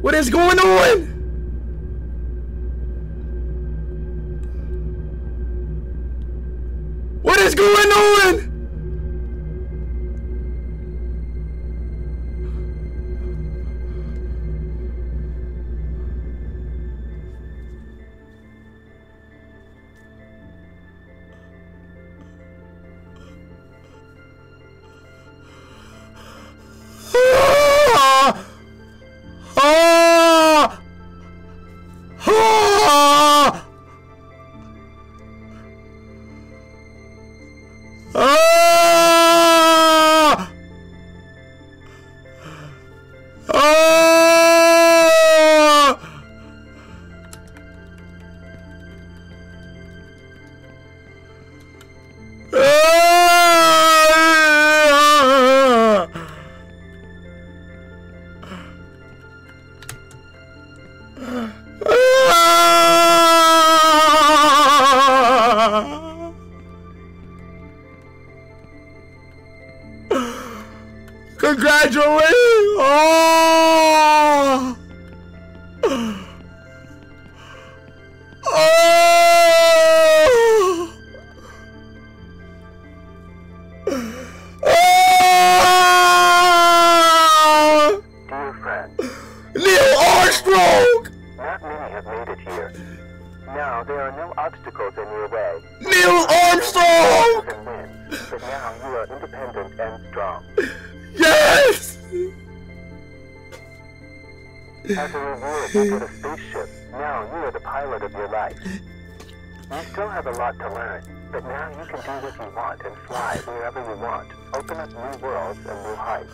What is going on? What is going on? Congratulations! Oh! Oh! Oh! Dear friend, Neil Armstrong! Not many have made it here. Now there are no obstacles in your way. Neil Armstrong! But now you are independent and strong. Yes! As a reward, you get a spaceship. Now you are the pilot of your life. You still have a lot to learn, but now you can do what you want and fly wherever you want. Open up new worlds and new heights.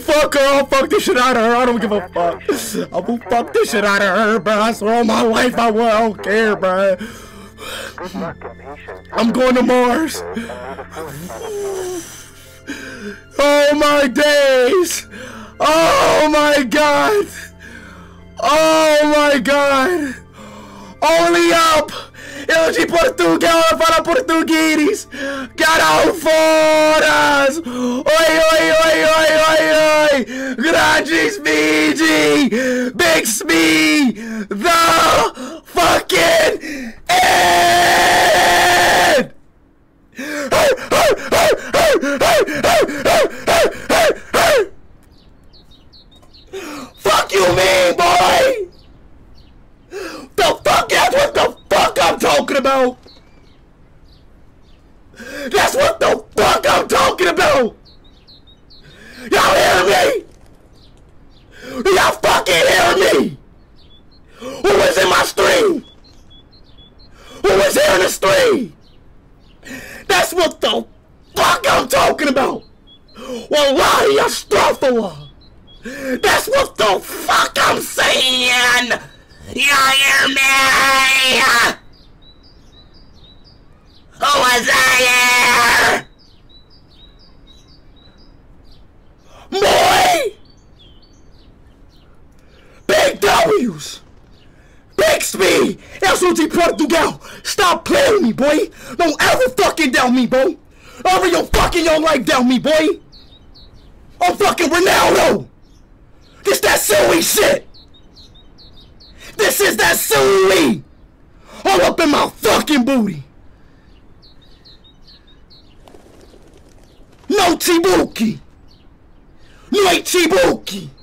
Fuck her, I'll fuck this shit out of her, I don't give a fuck. I will fuck this shit out of her, bro. I swear on my life I will, I don't care, bro. I'm going to Mars. Oh my days. Oh my god. Oh my god. Only up. LG Portugal fala português. Caralho, foras. Oi, oi, oi, oi, oi, oi. Grande Smee. Big Smee. The fucking end. Fuck you, me, boy. The fuck is what the fuck I'm talking about. That's what the fuck I'm talking about. Y'all hear me? Do y'all fucking hear me? Who was in my stream? Who was here in the stream? That's what the fuck I'm talking about. Wallahi astaghfirullah. That's what the fuck I'm saying. Y'all hear me? Who was I here? Boy! Big W's! Big Speed! LG Portugal! Stop playing with me, boy! Don't ever fucking doubt me, boy! Over your fucking young life doubt me, boy! I'm fucking Ronaldo! This that silly shit! This is that silly! All up in my fucking booty! No Chibuki! No Chibuki!